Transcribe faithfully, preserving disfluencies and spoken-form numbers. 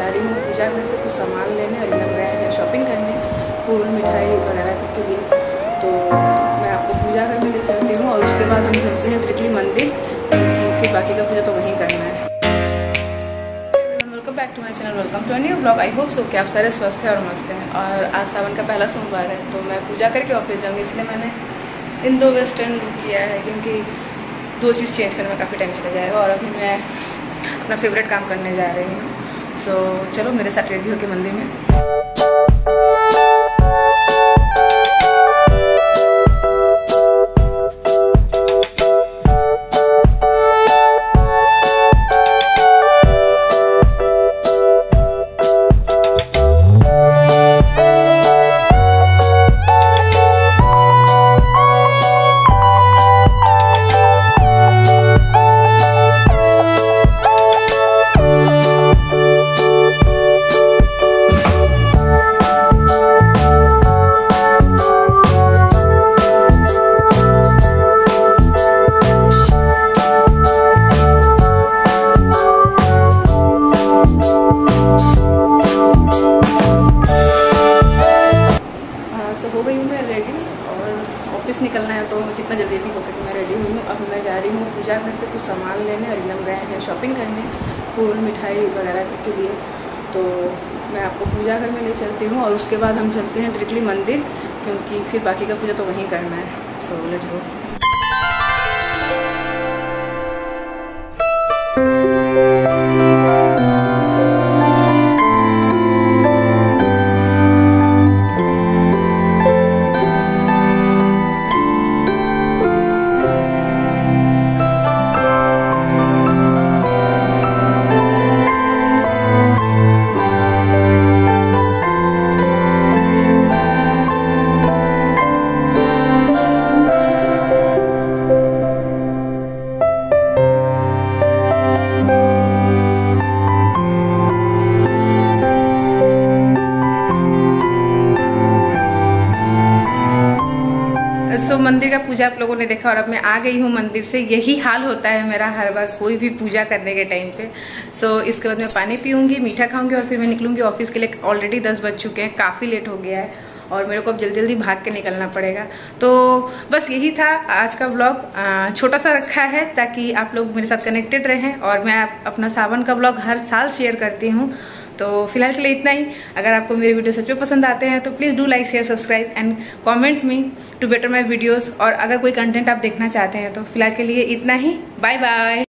जा रही हूँ पूजा घर से कुछ सामान लेने और एकदम गए हैं शॉपिंग करने, फूल मिठाई वगैरह के लिए। तो मैं आपको पूजा घर में ले चलती हूँ और उसके बाद हम चलते हैं डायरेक्टली मंदिर, फिर बाकी का पूजा तो वहीं करना है। Back to my channel, welcome to new blog. I hope so कि आप सारे स्वस्थ हैं और मस्त हैं। और आज सावन का पहला सोमवार है तो मैं पूजा करके ऑफिस जाऊँगी, इसलिए मैंने इन दो वेस्टर्न बुक किया है क्योंकि दो चीज़ चेंज करने में काफ़ी टाइम चला जाएगा। और अभी मैं अपना फेवरेट काम करने जा रही हूँ, सो so, चलो मेरे साथ रेडी होके मंदिर में। निकलना है तो जितना जल्दी भी हो सके मैं रेडी हुई हूँ। अब मैं जा रही हूँ पूजा घर से कुछ सामान लेने और एकदम गए हैं शॉपिंग करने, फूल मिठाई वगैरह के लिए। तो मैं आपको पूजा घर में ले चलती हूँ और उसके बाद हम चलते हैं डायरेक्टली मंदिर, क्योंकि फिर बाकी का पूजा तो वहीं करना है। So let's go. तो मंदिर का पूजा आप लोगों ने देखा और अब मैं आ गई हूँ मंदिर से। यही हाल होता है मेरा हर बार कोई भी पूजा करने के टाइम पे। सो so, इसके बाद मैं पानी पीऊँगी, मीठा खाऊंगी और फिर मैं निकलूँगी ऑफिस के लिए। ऑलरेडी दस बज चुके हैं, काफ़ी लेट हो गया है और मेरे को अब जल्दी जल्दी भाग के निकलना पड़ेगा। तो बस यही था आज का ब्लॉग, छोटा सा रखा है ताकि आप लोग मेरे साथ कनेक्टेड रहें। और मैं अपना सावन का ब्लॉग हर साल शेयर करती हूँ। तो फिलहाल के लिए इतना ही। अगर आपको मेरे वीडियो सच में पसंद आते हैं तो please do like share subscribe and comment me to better my videos. और अगर कोई कंटेंट आप देखना चाहते हैं तो फिलहाल के लिए इतना ही। Bye bye.